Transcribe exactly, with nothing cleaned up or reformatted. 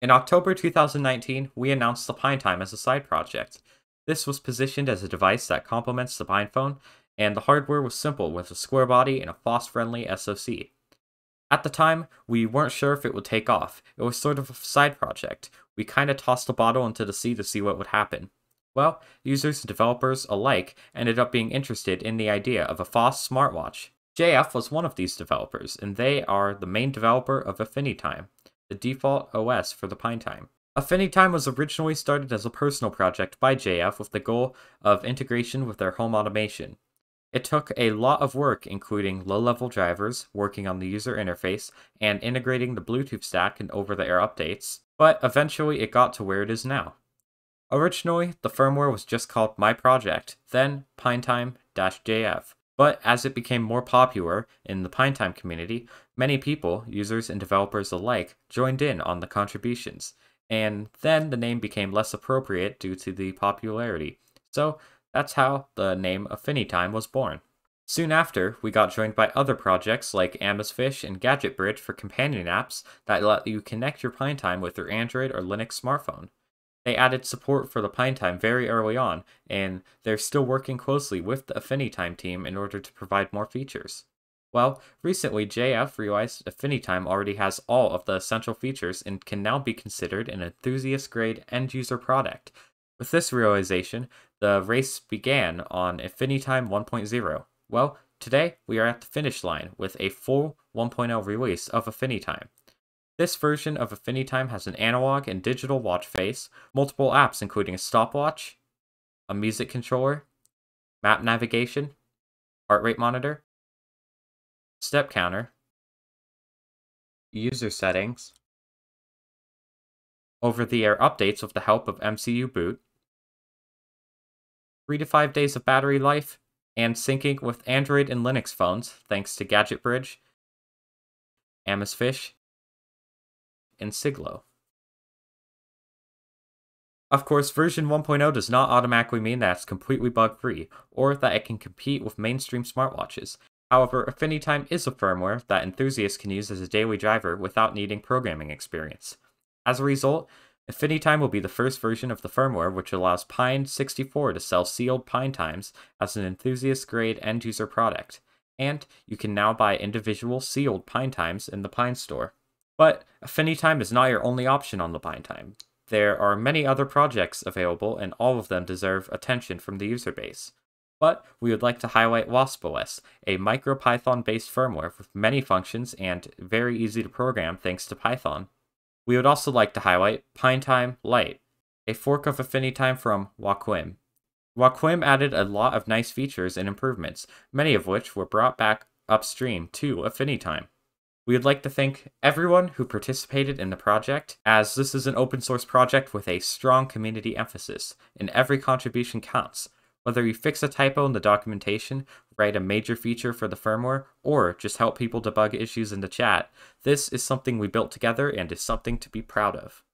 In October two thousand nineteen, we announced the PineTime as a side project. This was positioned as a device that complements the PinePhone, and the hardware was simple with a square body and a FOSS-friendly SoC. At the time, we weren't sure if it would take off. It was sort of a side project. We kinda tossed the bottle into the sea to see what would happen. Well, users and developers alike ended up being interested in the idea of a FOSS smartwatch. J F was one of these developers, and they are the main developer of InfiniTime, the default O S for the PineTime. InfiniTime was originally started as a personal project by J F with the goal of integration with their home automation. It took a lot of work, including low-level drivers, working on the user interface, and integrating the Bluetooth stack and over-the-air updates, but eventually it got to where it is now. Originally, the firmware was just called My Project, then PineTime-J F, but as it became more popular in the PineTime community, many people, users and developers alike, joined in on the contributions, and then the name became less appropriate due to the popularity. So, that's how the name InfiniTime was born. Soon after, we got joined by other projects like Amazfish and GadgetBridge for companion apps that let you connect your PineTime with your Android or Linux smartphone. They added support for the PineTime very early on, and they're still working closely with the InfiniTime team in order to provide more features. Well, recently J F realized InfiniTime already has all of the essential features and can now be considered an enthusiast-grade end-user product. With this realization, the race began on InfiniTime one point oh. Well, today we are at the finish line with a full one point oh release of InfiniTime. This version of InfiniTime has an analog and digital watch face, multiple apps including a stopwatch, a music controller, map navigation, heart rate monitor, step counter, user settings, over-the-air updates with the help of MCUboot, three to five days of battery life, and syncing with Android and Linux phones thanks to GadgetBridge, Amazfish, and Siglo. Of course, version one point oh does not automatically mean that it's completely bug-free, or that it can compete with mainstream smartwatches. However, InfiniTime is a firmware that enthusiasts can use as a daily driver without needing programming experience. As a result, InfiniTime will be the first version of the firmware which allows Pine sixty-four to sell sealed PineTimes as an enthusiast-grade end-user product, and you can now buy individual sealed PineTimes in the PineStore. But InfiniTime is not your only option on the PineTime. There are many other projects available, and all of them deserve attention from the user base. But we would like to highlight WaspOS, a MicroPython-based firmware with many functions and very easy to program thanks to Python. We would also like to highlight PineTime Lite, a fork of InfiniTime from Joaquim. Joaquim added a lot of nice features and improvements, many of which were brought back upstream to InfiniTime. We would like to thank everyone who participated in the project, as this is an open source project with a strong community emphasis, and every contribution counts. Whether you fix a typo in the documentation, write a major feature for the firmware, or just help people debug issues in the chat, this is something we built together and is something to be proud of.